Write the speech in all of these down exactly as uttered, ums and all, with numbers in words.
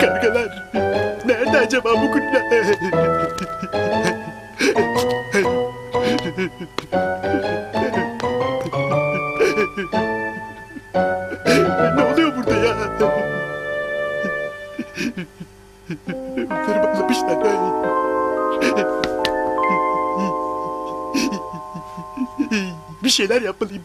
Kargalar, nerede acaba bu Kulina? Ne oluyor burada ya? Onları bağlamışlar. Bir şeyler yapmalıyım.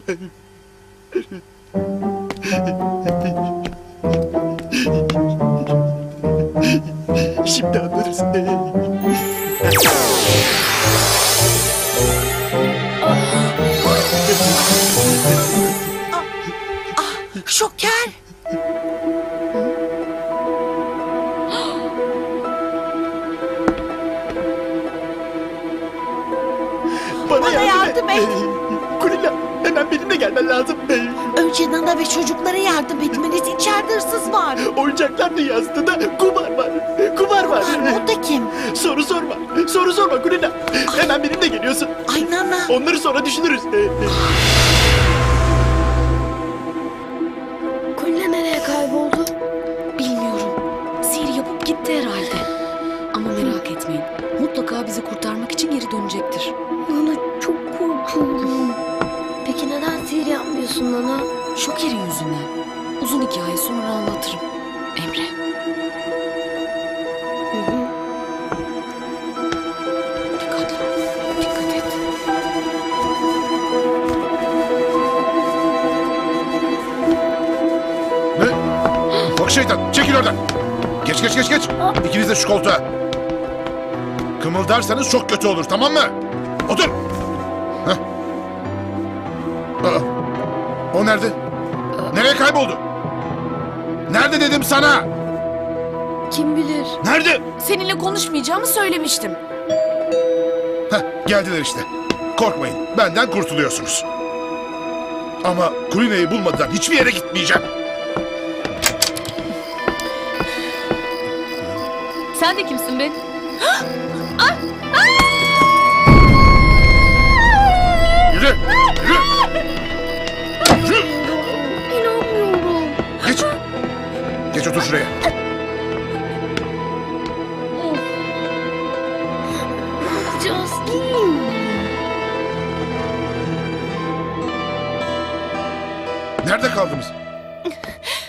Şimdi anlarız. Şoker! Bana, Bana yardım et! Kulina, hemen benimle gelmen lazım. Önce Nana ve çocuklara yardım etmeniz, içeride hırsız var. Oyuncaklar dünyasında kumar var. Kumar var. Kumar, o da kim? Soru sorma, soru sorma Kulina. Hemen benimle geliyorsun. Ay Nana. Onları sonra düşünürüz. Kulina nereye kayboldu? Bilmiyorum. Sihir yapıp gitti herhalde. Ama merak etmeyin. Mutlaka bizi kurtarmak için geri dönecektir. Nana çok korkuyorum. Peki neden sihir yapmıyorsun Nana? Şoker'in yüzünden. Uzun hikaye sonra anlatırım. Emre. Hı hı. Dikkatli ol. Dikkat et. Ne? Bak şeytan, çekil oradan. Geç geç geç geç. İkiniz de şu koltuğa. Kımıldarsanız çok kötü olur, tamam mı? Otur. Aa, o nerede? Nereye kayboldu? Nerede dedim sana? Kim bilir? Nerede? Seninle konuşmayacağımı söylemiştim. Heh, geldiler işte. Korkmayın, benden kurtuluyorsunuz. Ama Kulina'yı bulmadan hiçbir yere gitmeyeceğim. Sen de kimsin be? Ay! Ay! Yürü! Yürü! İnanmıyorum. Geç. Geç otur şuraya. Justin. Nerede kaldınız?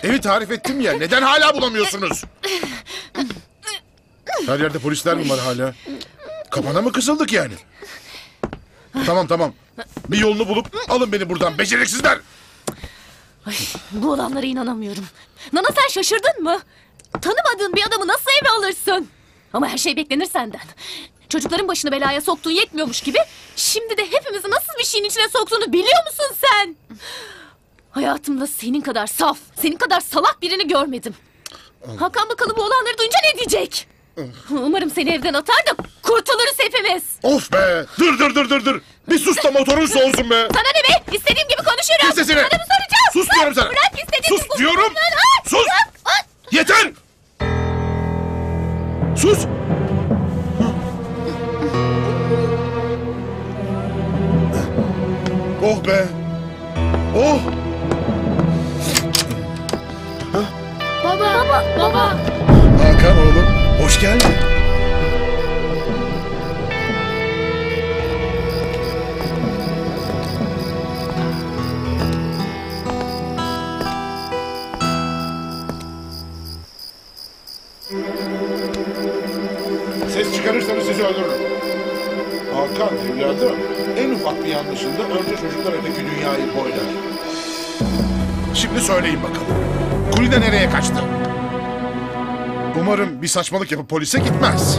Evi tarif ettim ya. Neden hala bulamıyorsunuz? Her yerde polisler mi var hala? Kapana mı kısıldık yani? Tamam tamam. Bir yolunu bulup alın beni buradan beceriksizler. Ay, bu olanlara inanamıyorum. Nana sen şaşırdın mı? Tanımadığın bir adamı nasıl eve alırsın? Ama her şey beklenir senden. Çocukların başını belaya soktuğun yetmiyormuş gibi... ...şimdi de hepimizi nasıl bir şeyin içine soktuğunu biliyor musun sen? Hayatımda senin kadar saf, senin kadar salak birini görmedim. Hakan Bakalı bu olanları duyunca ne diyecek? Umarım seni evden atar da kurtuluruz hepimiz. Of be! Dur dur dur dur dur! Bir sus da motorun soğusun be! Sana ne be? İstediğim gibi konuşurum! Kes sesini! Sana mı soracağım? Sus diyorum sana! Bırak istediğim gibi! Sus diyorum! Sus! Yeter! Sus! Oh be! Oh! Baba! Baba! Baba! Hakan oğlum, hoş geldin. Ses çıkarırsanız sizi öldürürüm. Hakan evladım, en ufak bir yanlışında önce çocuklar evdeki dünyayı boylar. Şimdi söyleyin bakalım, Kulina nereye kaçtı? Umarım bir saçmalık yapıp polise gitmez.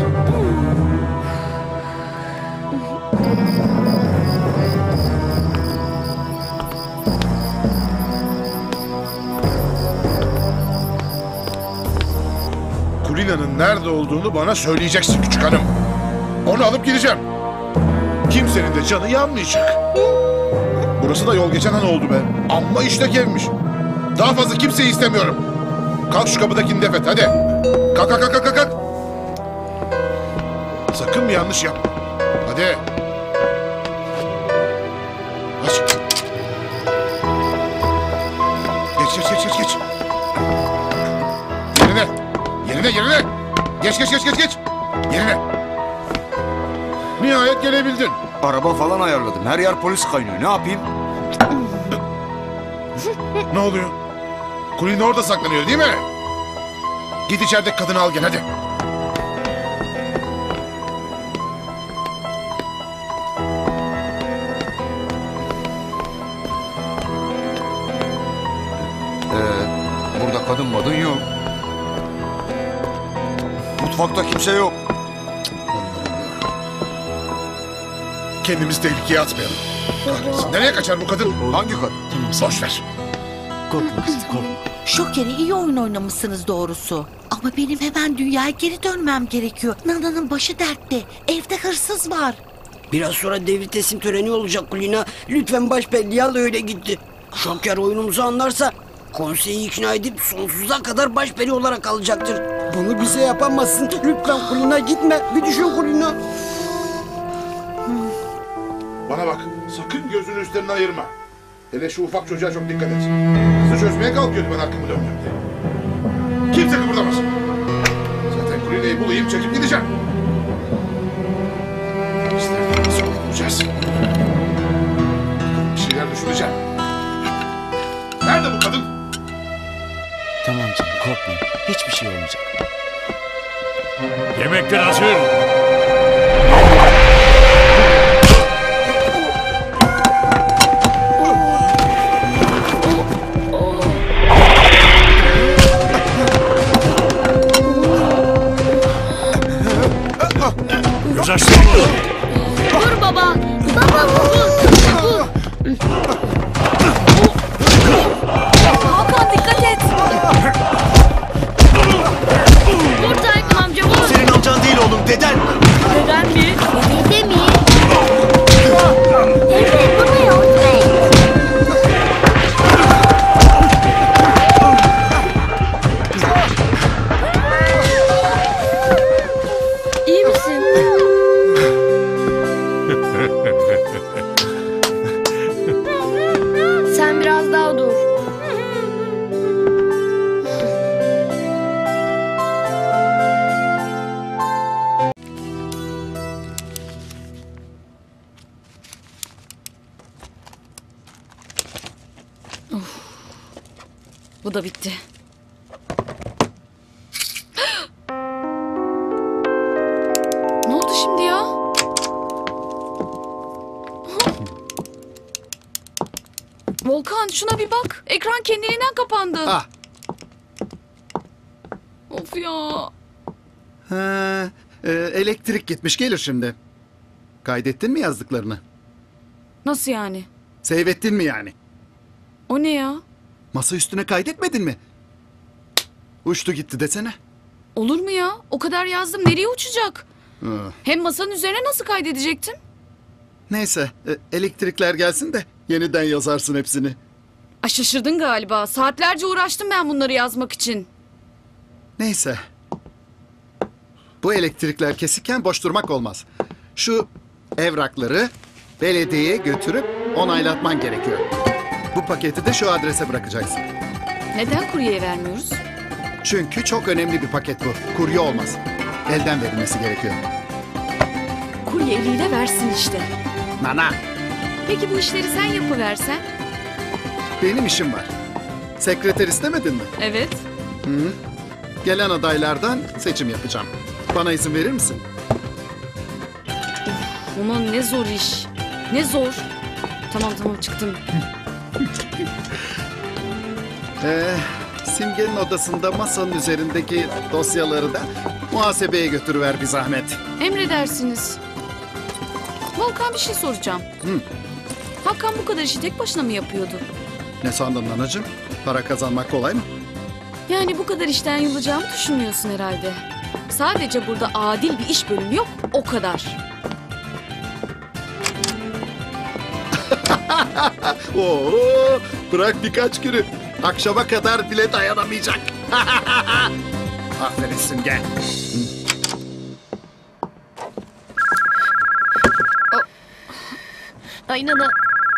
Kulina'nın nerede olduğunu bana söyleyeceksin küçük hanım. Onu alıp gideceğim. Kimsenin de canı yanmayacak. Burası da yol geçen han oldu be. Amma işlek evmiş. Daha fazla kimseyi istemiyorum. Kalk şu kapıdakini defet hadi. Kalk kalk kalk kalk. Sakın bir yanlış yapma. Hadi. Aç. Geç geç geç geç. Geç geç geç geç geç. Yerine. Nihayet gelebildin. Araba falan ayarladım. Her yer polis kaynıyor. Ne yapayım? Ne oluyor? Kulina orada saklanıyor değil mi? Git içerideki kadını al gel hadi. Kadın madın yok. Mutfakta kimse yok. Kendimizi tehlikeye atmayalım. Nereye kaçar bu kadın? Hangi kadın? Boş ver. Korkma kızım, korkma. Şoker'e iyi oyun oynamışsınız doğrusu. Ama benim hemen dünyaya geri dönmem gerekiyor. Nana'nın başı dertte. Evde hırsız var. Biraz sonra devir teslim töreni olacak Kulina. Lütfen başbelliği al öyle gitti. Şoker oyunumuzu anlarsa... Konseyi ikna edip sonsuza kadar başperi olarak kalacaktır. Bunu bize yapamazsın. Lütfen Kulina gitme. Bir düşün Kulina. Bana bak. Sakın gözünü üstlerinden ayırma. Hele şu ufak çocuğa çok dikkat et. Kızı çözmeye kalkıyordu ben arkamı döndüğümde. Kimse kıpırdamaz. Zaten Kulina'yı bulayım çekip gideceğim. Biz nereden nasıl bulacağız? Bir şeyler düşüneceğim. Nerede bu kadın? Tamam canım, korkmayın. Hiçbir şey olmayacak. Yemekler hazır. Göz açtın mı? Vur baba! Baba vur! Hakan dikkat et! Buradayım amca, vur! Senin amcan değil oğlum, deden! Deden mi? Dede mi? Emre, baba ya, Emre! İyi misin? Sen biraz daha dur. Bu da bitti. Ne oldu şimdi ya? Volkan şuna bir bak. Ekran kendiliğinden kapandı. Ah. Of ya. Ha, e, elektrik gitmiş gelir şimdi. Kaydettin mi yazdıklarını? Nasıl yani? Save ettin mi yani? O ne ya? Masa üstüne kaydetmedin mi? Uçtu gitti desene. Olur mu ya? O kadar yazdım. Nereye uçacak? Hı. Hem masanın üzerine nasıl kaydedecektim? Neyse. Elektrikler gelsin de yeniden yazarsın hepsini. Ay şaşırdın galiba. Saatlerce uğraştım ben bunları yazmak için. Neyse. Bu elektrikler kesikken boş durmak olmaz. Şu evrakları belediyeye götürüp onaylatman gerekiyor. Bu paketi de şu adrese bırakacaksın. Neden kuryeye vermiyoruz? Çünkü çok önemli bir paket bu. Kurye olmaz. Elden verilmesi gerekiyor. Kurye eliyle versin işte. Nana. Peki bu işleri sen yapıversen? Benim işim var. Sekreter istemedin mi? Evet. Hı-hı. Gelen adaylardan seçim yapacağım. Bana izin verir misin? Of, aman ne zor iş. Ne zor. Tamam tamam çıktım. ee, Simge'nin odasında masanın üzerindeki dosyaları da muhasebeye götürüver bir zahmet. Emredersiniz. Volkan bir şey soracağım. Hı. Hakan bu kadar işi tek başına mı yapıyordu? Ne sandın anacığım? Para kazanmak kolay mı? Yani bu kadar işten yılacağımı düşünmüyorsun herhalde. Sadece burada adil bir iş bölümü yok o kadar. Oo, bırak birkaç günü. Akşama kadar bile dayanamayacak. Aferin Simge. Ay Nana,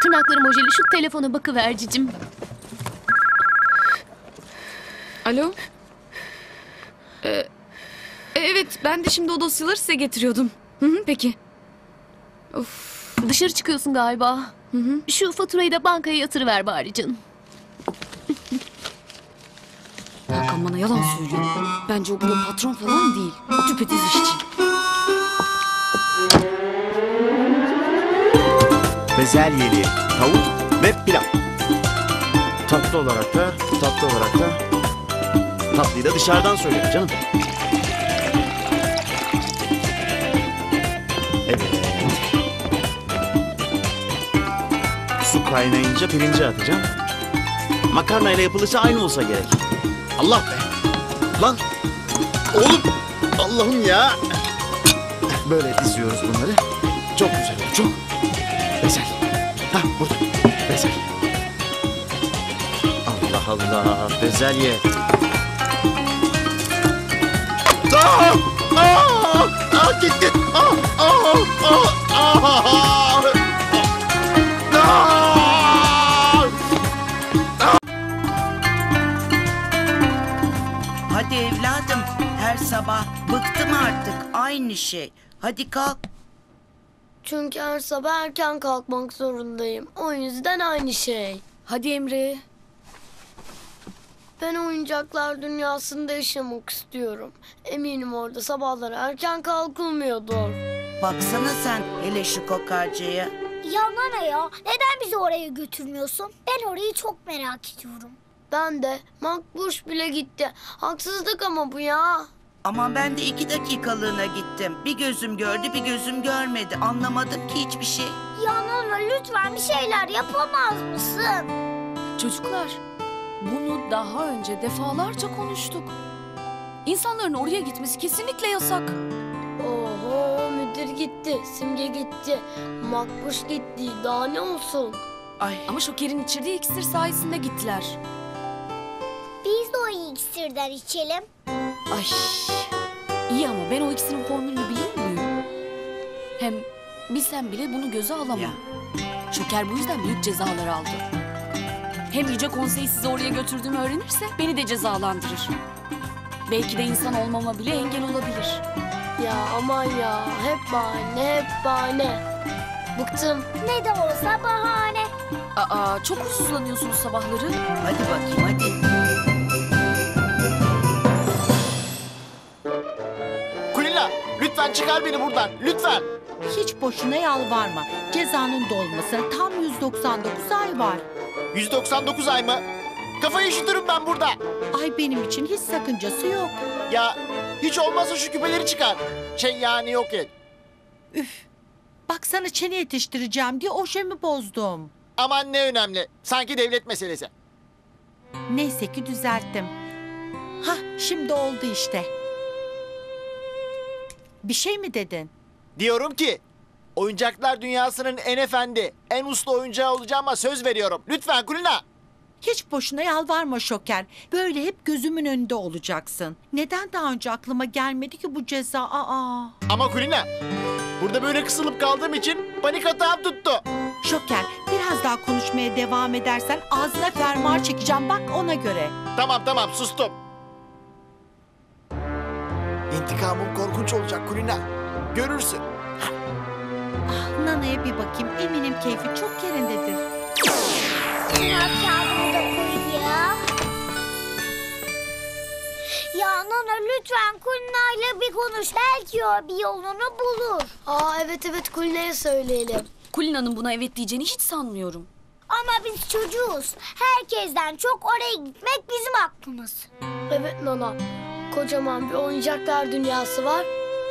tırnaklarım ojeli, şu telefona bakıver cicim. Alo? Ee, evet Evet, ben de şimdi o dosyaları size getiriyordum. Hı hı, peki. Of. Dışarı çıkıyorsun galiba. Hı hı. Şu faturayı da bankaya yatırıver bari canım. Hakan bana yalan söylüyor. Bence o bunun patron falan değil. Tüpetiz işçi. Bezelyeli, tavuk ve pilav. Tatlı olarak da, tatlı olarak da. Tatlıyı da dışarıdan söylüyor canım. Evet. Su kaynayınca pirinci atacağım. Makarnayla yapılışı aynı olsa gerek. Allah be! Lan! Oğlum! Allah'ım ya! Böyle diziyoruz bunları. Çok güzel, çok. Veysel. Ha burada. Veysel. Allah Allah. Veysel ye. Ah! Ah! Ah! Git git. Ah! Ah! Ah! Ah! Ah! Hadi evladım, her sabah bıktım artık, aynı şey. Hadi kalk. Çünkü her sabah erken kalkmak zorundayım. O yüzden aynı şey. Hadi Emre. Ben oyuncaklar dünyasında yaşamak istiyorum. Eminim orada sabahları erken kalkılmıyordur. Baksana sen hele şu kokarcaya. Ya Nana ya, neden bizi oraya götürmüyorsun? Ben orayı çok merak ediyorum. Ben de. Makbuş bile gitti. Haksızlık ama bu ya. Ama ben de iki dakikalığına gittim. Bir gözüm gördü, bir gözüm görmedi. Anlamadım ki hiçbir şey. Ya Nana, lütfen bir şeyler yapamaz mısın? Çocuklar, bunu daha önce defalarca konuştuk. İnsanların oraya gitmesi kesinlikle yasak. Oho, müdür gitti, Simge gitti, Makbuş gitti. Daha ne olsun? Ay. Ama Şoker'in içirdiği iksir sayesinde gittiler. Biz de o iyi iksirden içelim. Ay, iyi ama ben o ikisinin formülünü biliyor muyum? Hem bilsem bile bunu göze alamam. Ya. Şoker bu yüzden büyük cezalar aldı. Hem Yüce Konsey sizi oraya götürdüğümü öğrenirse beni de cezalandırır. Belki de insan olmama bile engel olabilir. Ya aman ya, hep bahane, hep bahane. Bıktım. Ne de olsa bahane. Aa, çok huysuzlanıyorsunuz sabahları. Hadi bakayım, hadi. Lütfen çıkar beni buradan, lütfen. Hiç boşuna yalvarma. Cezanın dolmasına tam yüz doksan dokuz ay var. yüz doksan dokuz ay mı? Kafayı üşütürüm ben burada. Ay, benim için hiç sakıncası yok. Ya hiç olmazsa şu küpeleri çıkar. Şey yani, yok et. Üf, baksana çene yetiştireceğim diye o şeyimi bozdum. Aman ne önemli, sanki devlet meselesi. Neyse ki düzelttim. Hah, şimdi oldu işte. Bir şey mi dedin? Diyorum ki, oyuncaklar dünyasının en efendi, en usta oyuncağı olacağıma söz veriyorum. Lütfen Kulina. Hiç boşuna yalvarma Şoker. Böyle hep gözümün önünde olacaksın. Neden daha önce aklıma gelmedi ki bu ceza? Aa. Ama Kulina, burada böyle kısılıp kaldığım için panik atağım tuttu. Şoker, biraz daha konuşmaya devam edersen ağzına fermuar çekeceğim, bak ona göre. Tamam tamam, sustum. İntikamım korkunç olacak Kulina. Görürsün. Ah, Nana'ya bir bakayım. Eminim keyfi çok yerindedir. Ne yapacağım da Kulina? Ya Nana, lütfen Kulina'yla bir konuş. Belki o bir yolunu bulur. Aa evet evet, Kulina'ya söyleyelim. Kulina'nın buna evet diyeceğini hiç sanmıyorum. Ama biz çocuğuz. Herkesten çok oraya gitmek bizim hakkımız. Evet Nana. Kocaman bir oyuncaklar dünyası var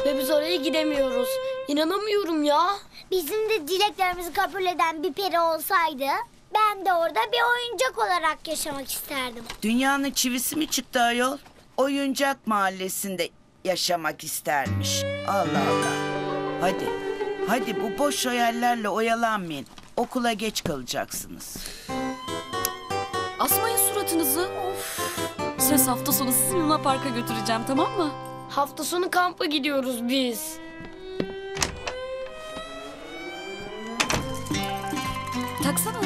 ve biz oraya gidemiyoruz. İnanamıyorum ya. Bizim de dileklerimizi kabul eden bir peri olsaydı ben de orada bir oyuncak olarak yaşamak isterdim. Dünyanın çivisi mi çıktı ayol? Oyuncak mahallesinde yaşamak istermiş. Allah Allah. Hadi, hadi bu boş hayallerle oyalanmayın. Okula geç kalacaksınız. Asmayın suratınızı. Of. Söz hafta sonu sizi Luna Park'a götüreceğim, tamam mı? Hafta sonu kampa gidiyoruz biz. Taksana.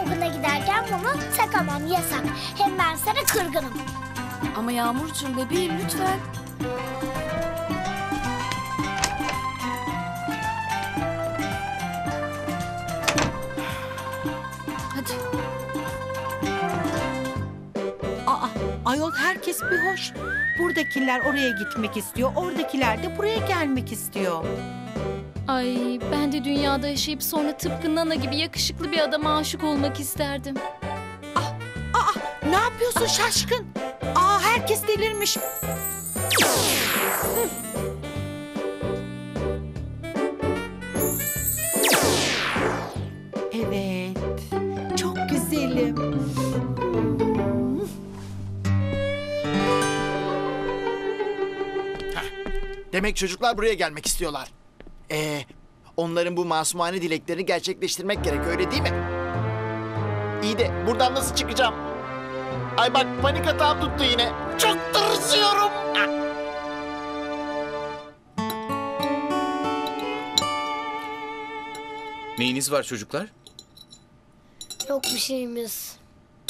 Okula giderken bunu takamam, yasak. Hem ben sana kırgınım. Ama Yağmurcuğum bebeğim, lütfen. Ayol herkes bir hoş. Buradakiler oraya gitmek istiyor, oradakiler de buraya gelmek istiyor. Ay, ben de dünyada yaşayıp sonra tıpkı Nana gibi yakışıklı bir adama aşık olmak isterdim. Ah, ah, ne yapıyorsun şaşkın? Aa, herkes delirmiş. Evet, çok güzelim. Heh, demek çocuklar buraya gelmek istiyorlar. Ee, onların bu masumane dileklerini gerçekleştirmek gerek, öyle değil mi? İyi de buradan nasıl çıkacağım? Ay bak, panik atağım tuttu yine. Çok tırsıyorum. Neyiniz var çocuklar? Yok bir şeyimiz.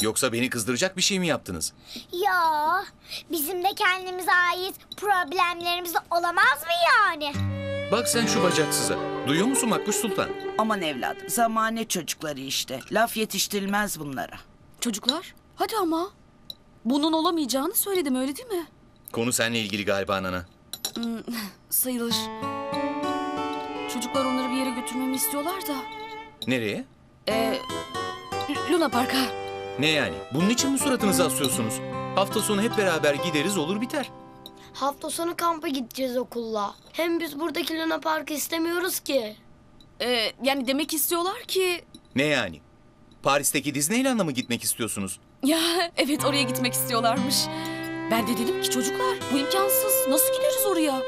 Yoksa beni kızdıracak bir şey mi yaptınız? Ya, bizim de kendimize ait problemlerimiz olamaz mı yani? Bak sen şu bacaksıza. Duyuyor musun Makbuş Sultan? Aman evladım, zamane çocukları işte. Laf yetiştirilmez bunlara. Çocuklar, hadi ama. Bunun olamayacağını söyledim, öyle değil mi? Konu seninle ilgili galiba Nana. Hmm, sayılır. Çocuklar onları bir yere götürmemi istiyorlar da. Nereye? Ee, Luna Park'a. Ne yani? Bunun için mi suratınızı asıyorsunuz? Hafta sonu hep beraber gideriz, olur biter. Hafta sonu kampa gideceğiz okulla. Hem biz buradaki Luna Park'ı istemiyoruz ki. Ee, yani demek istiyorlar ki... Ne yani? Paris'teki Disneyland'a mı gitmek istiyorsunuz? Ya evet, oraya gitmek istiyorlarmış. Ben de dedim ki çocuklar, bu imkansız. Nasıl gideriz oraya?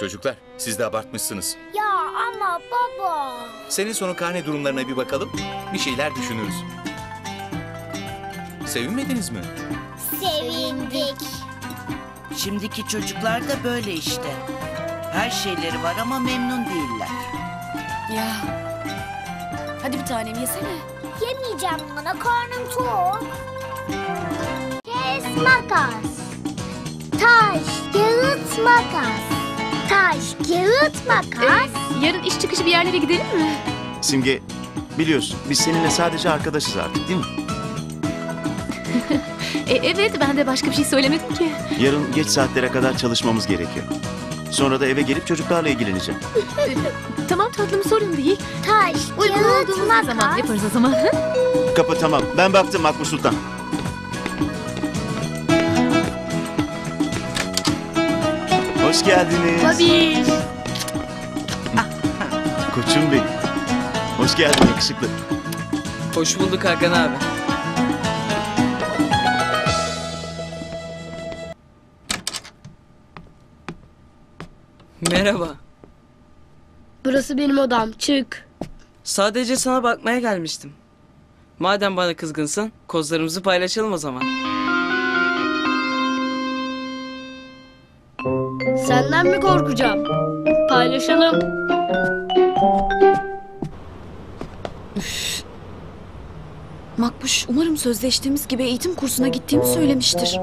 Çocuklar, siz de abartmışsınız. Ya ama baba... Senin sonu karne durumlarına bir bakalım. Bir şeyler düşünürüz. Sevinmediniz mi? Sevindik. Şimdiki çocuklar da böyle işte. Her şeyleri var ama memnun değiller. Ya. Hadi bir tanem yesene. Yemeyeceğim bana, karnım tok. Kes makas. Taş, kağıt, makas. Taş, kağıt, makas. Ee, yarın iş çıkışı bir yerlere gidelim mi? Simge, biliyorsun biz seninle sadece arkadaşız artık, değil mi? E, evet, ben de başka bir şey söylemedim ki. Yarın geç saatlere kadar çalışmamız gerekiyor. Sonra da eve gelip çocuklarla ilgileneceğim. Tamam tatlım, sorun değil. Taş, uygun olduğumuz makas. Zaman yaparız o zaman. Kapı tamam, ben baktım Makbuş Sultan. Hoş geldiniz. Tabii. Koçum benim. Hoş geldin yakışıklı. Hoş bulduk Hakan abi. Merhaba. Burası benim odam. Çık. Sadece sana bakmaya gelmiştim. Madem bana kızgınsın, kozlarımızı paylaşalım o zaman. Senden mi korkacağım? Paylaşalım. Üf. Makbuş, umarım sözleştiğimiz gibi eğitim kursuna gittiğimi söylemiştir.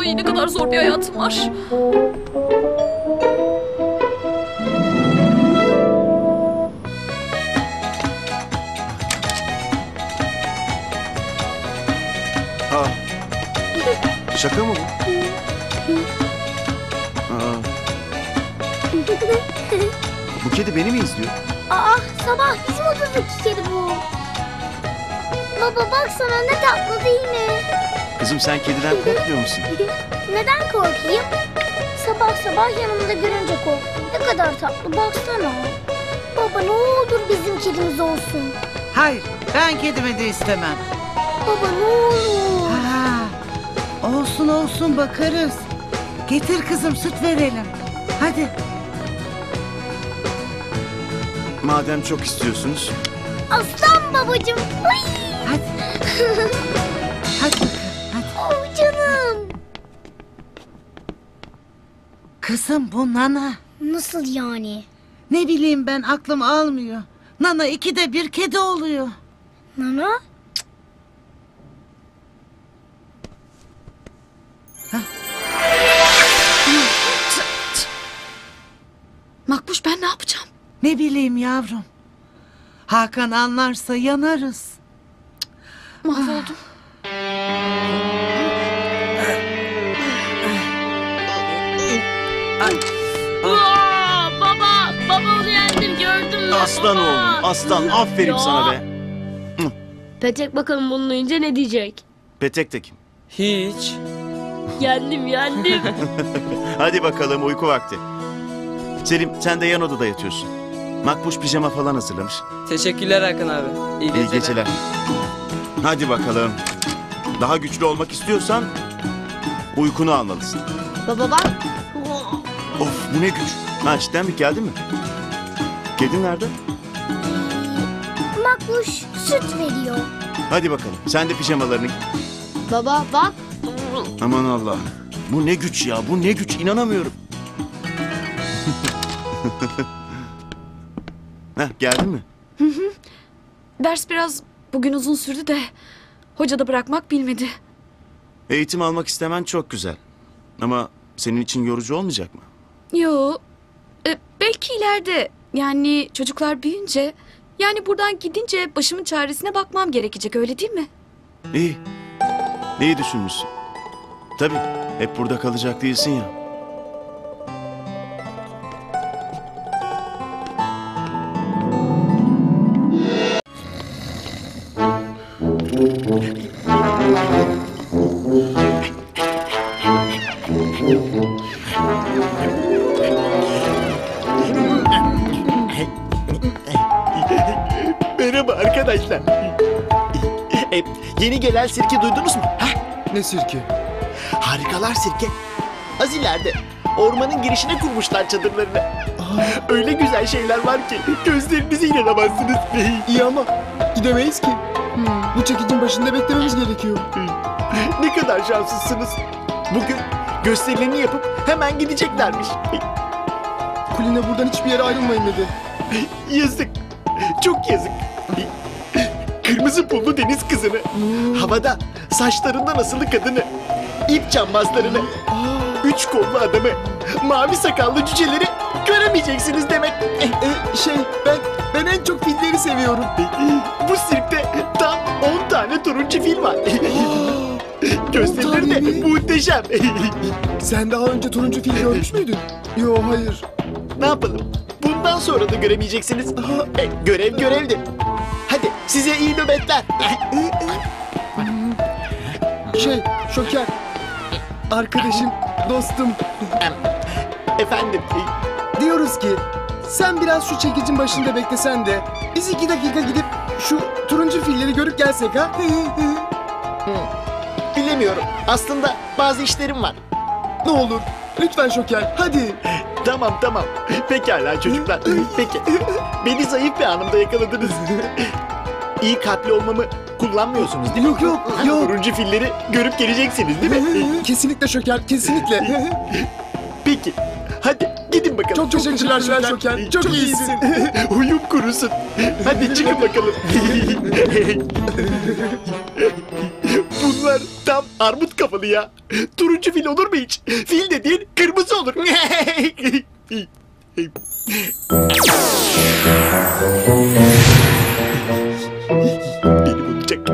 Ay ne kadar zor bir hayatım var. Şaka mı bu? Aa. Bu kedi beni mi izliyor? Aa, sabah bizim odadaki kedi bu. Baba baksana ne tatlı değil mi? Kızım sen kediden korkmuyor musun? Neden korkayım? Sabah sabah yanımda görünce korktum. Ne kadar tatlı baksana. Baba ne olur bizim kedimiz olsun. Hayır, ben kedimi de istemem. Baba ne olur. Ha. Olsun olsun, bakarız. Getir kızım, süt verelim. Hadi. Madem çok istiyorsunuz. Aslan babacığım. Ay. Hadi. Hadi bakalım. Hadi. Oh canım. Kızım bu Nana. Nasıl yani? Ne bileyim ben, aklım almıyor. Nana ikide bir kedi oluyor. Nana? Makbuş ben ne yapacağım? Ne bileyim yavrum. Hakan anlarsa yanarız. Mahvoldum. aslan oğlum, aslan. Aferin ya sana be. Petek bakalım bunu duyunca ne diyecek? Petek de kim? Hiç. Yendim, yendim. Hadi bakalım, uyku vakti. Selim, sen de yan odada yatıyorsun. Makbuş pijama falan hazırlamış. Teşekkürler Hakan abi. İyi geceler. İyi geceler. Hadi bakalım. Daha güçlü olmak istiyorsan uykunu almalısın. Baba bak. Of, bu ne güç. Ha, cidden bir geldi mi? Kedin nerede? Makbuş süt veriyor. Hadi bakalım, sen de pijamalarını giy. Baba bak. Aman Allah'ım. Bu ne güç ya, bu ne güç, inanamıyorum. Heh, geldin mi? Hı hı. Ders biraz bugün uzun sürdü de hoca da bırakmak bilmedi. Eğitim almak istemen çok güzel. Ama senin için yorucu olmayacak mı? Yo. E, belki ileride. Yani çocuklar büyüyünce, yani buradan gidince başımın çaresine bakmam gerekecek, öyle değil mi? İyi. İyi düşünmüşsün. Tabii, hep burada kalacak değilsin ya. Merhaba arkadaşlar. E, yeni gelen sirke duydunuz mu? Ha? Ne sirke? Harikalar sirke. Az ileride ormanın girişine kurmuşlar çadırlarını. Aa. Öyle güzel şeyler var ki gözlerinize inanamazsınız. İyi ama gidemeyiz ki. Hmm. Bu çekicin başında beklememiz gerekiyor. Ne kadar şanslısınız. Bugün gösterilerini yapıp hemen gideceklermiş. Kulina buradan hiçbir yere ayrılmayın dedi. Yazık. Çok yazık. Kırmızı pullu deniz kızını, hmm. havada saçlarından asılı kadını, ip cambazlarını, hmm. üç kollu adamı, mavi sakallı cüceleri göremeyeceksiniz demek. Ee, şey ben ben en çok filleri seviyorum. Bu sirkte tam on tane turuncu fil var. Gösterileri de muhteşem. Sen daha önce turuncu fil görmüş müydün? Yo, hayır. Ne yapalım? Bundan sonra da göremeyeceksiniz. E, görev görevdir. Hadi size iyi nöbetler. Şey, Şoker. Arkadaşım, dostum. Efendim? Diyoruz ki sen biraz şu çekicin başında beklesen de biz iki dakika gidip şu turuncu filleri görüp gelsek ha? Bilemiyorum. Aslında bazı işlerim var. Ne olur. Lütfen Şoker, hadi. Tamam, tamam. Pekala çocuklar. Peki. Beni zayıf bir anımda yakaladınız. İyi kalpli olmamı kullanmıyorsunuz değil mi? Yok, yok, yok. Turuncu filleri görüp geleceksiniz değil mi? Kesinlikle Şoker, kesinlikle. Peki, hadi gidin bakalım. Çok, çok teşekkürler Şoker. Şoker. Çok, çok iyisin. Uyum kurusun. Hadi çıkın bakalım. Bunlar tam armut kafalı ya. Turuncu fil olur mu hiç? Fil dediğin kırmızı olur. Beni bulacak.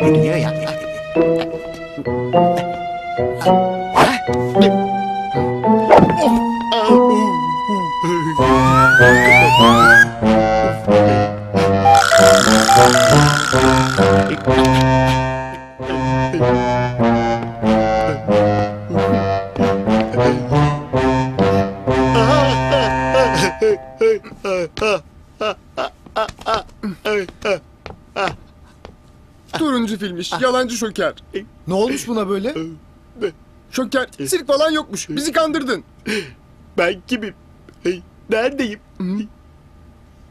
Geliyor ya. Turuncu filmiş, yalancı Şoker. Ne olmuş buna böyle? Şoker, sirk falan yokmuş, bizi kandırdın. Ben kimim? Neredeyim?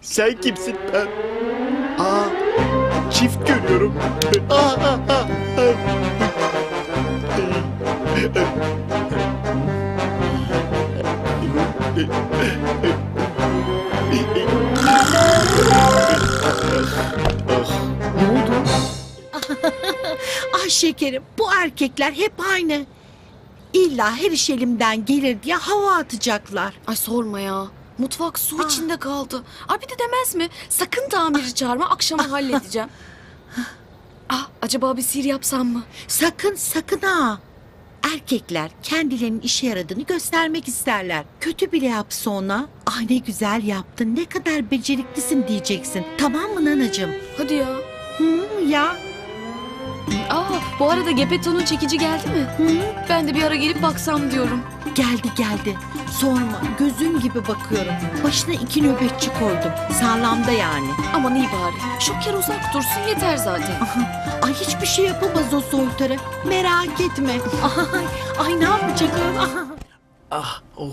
Sen kimsin? Aa, çift görüyorum. Aa, aa, aa. Ne oldu? Ah şekerim, bu erkekler hep aynı. İlla her iş elimden gelir diye hava atacaklar. Ay sorma ya. Mutfak su Aa. içinde kaldı. Ay bir de demez mi? Sakın tamiri çağırma, akşama halledeceğim. Ah. Acaba bir sihir yapsam mı? Sakın sakın ha. Erkekler kendilerinin işe yaradığını göstermek isterler. Kötü bile yapsa ona, ah ne güzel yaptın, ne kadar beceriklisin diyeceksin. Tamam mı nanacığım? Hadi ya. Hı ya. Aa, bu arada Geppetto'nun çekici geldi mi? Hı? Ben de bir ara gelip baksam diyorum. Geldi geldi. Sorma, gözüm gibi bakıyorum. Başına iki nöbetçi koydum. Sağlamda yani. Aman iyi bari. Şoker uzak dursun yeter zaten. Aha. Ay hiçbir şey yapamaz o soytarı. Merak etme. Ay, ay ne yapacak? Aha. Ah oh.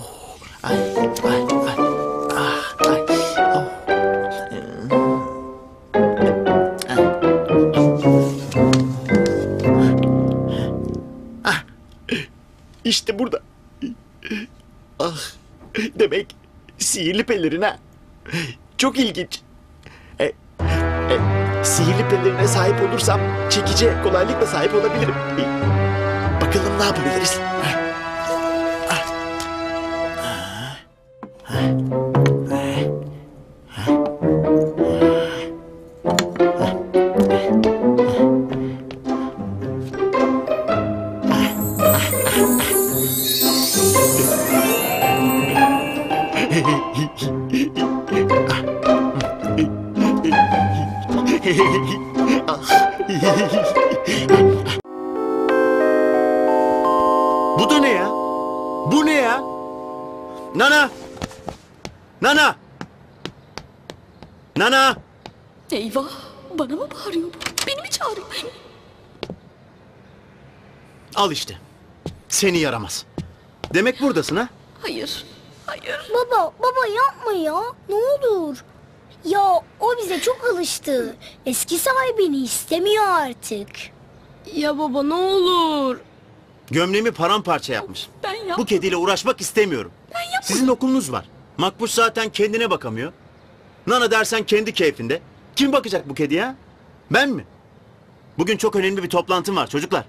Ay ay ay. Ah ay. Oh. İşte burada. Ah, demek sihirli pelerin ha. Çok ilginç. E, e, sihirli pelerine sahip olursam çekici kolaylıkla sahip olabilirim. E, bakalım ne yapabiliriz. Ha. Ha. Ha. Bu da ne ya? Bu ne ya? Nana! Nana! Nana! Eyvah! Bana mı bağırıyor? Beni mi çağırıyor? Al işte. Seni yaramaz. Demek buradasın ha? Hayır. Hayır. Baba, baba yapma ya. Ne olur. Ya o bize çok alıştı. Eski sahibini istemiyor artık. Ya baba ne olur. Gömleğimi paramparça yapmış. Ben yapmadım. Bu kediyle uğraşmak istemiyorum. Ben yapmadım. Sizin okulunuz var. Makbuş zaten kendine bakamıyor. Nana dersen kendi keyfinde. Kim bakacak bu kediye? Ben mi? Bugün çok önemli bir toplantım var çocuklar.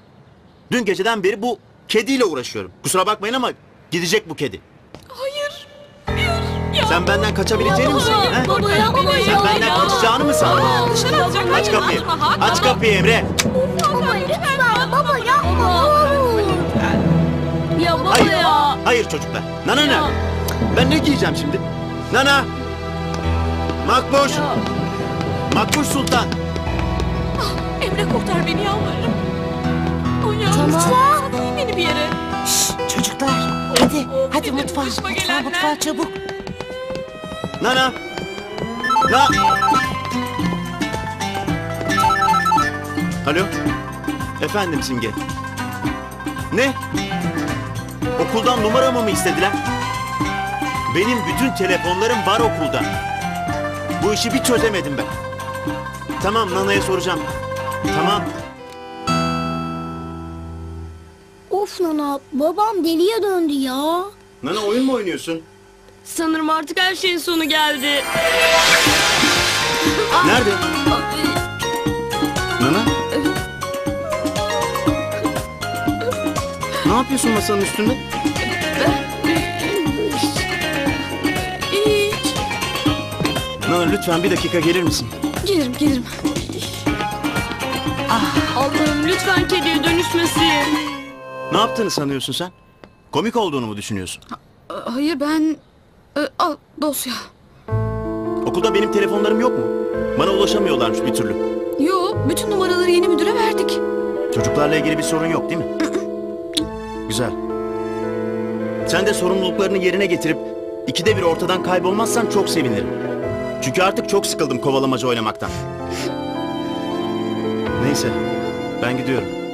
Dün geceden beri bu kediyle uğraşıyorum. Kusura bakmayın ama gidecek bu kedi. Hayır. Hayır. Sen benden kaçabileceğini mi sandın? Sen benden kaçacağını mı sandın? Dışarı alacak. Aç kapıyı. Aç kapıyı Emre. Baba lütfen. Baba yapma. Ya baba hayır. Ya. Hayır çocuklar. Nana ne? Ben ne giyeceğim şimdi? Nana. Makbuş. Makbuş Sultan. Ah, Emre kurtar beni yalvarırım. O yalvarırım. Tamam. Değil beni bir yere. Şşş, çocuklar. Hadi. Oh, hadi mutfağa. Mutfağa mutfağa çabuk. Nana. Na. Alo. Efendim Simge. Ne? Okuldan numaramı mı istediler? Benim bütün telefonlarım var okulda. Bu işi bir çözemedim ben. Tamam, Nana'ya soracağım. Tamam. Of Nana, babam deliye döndü ya. Nana oyun mu oynuyorsun? Sanırım artık her şeyin sonu geldi. Nerede? Nana? Ne yapıyorsun masanın üstünde? Hiç. Nana lütfen bir dakika gelir misin? Gelirim gelirim. Ah. Allah'ım lütfen kediye dönüşmesin. Ne yaptığını sanıyorsun sen? Komik olduğunu mu düşünüyorsun? Ha, hayır ben... Al dosya. Okulda benim telefonlarım yok mu? Bana ulaşamıyorlarmış bir türlü. Yok bütün numaraları yeni müdüre verdik. Çocuklarla ilgili bir sorun yok değil mi? Güzel. Sen de sorumluluklarını yerine getirip ikide bir ortadan kaybolmazsan çok sevinirim. Çünkü artık çok sıkıldım kovalamaca oynamaktan. Neyse, ben gidiyorum.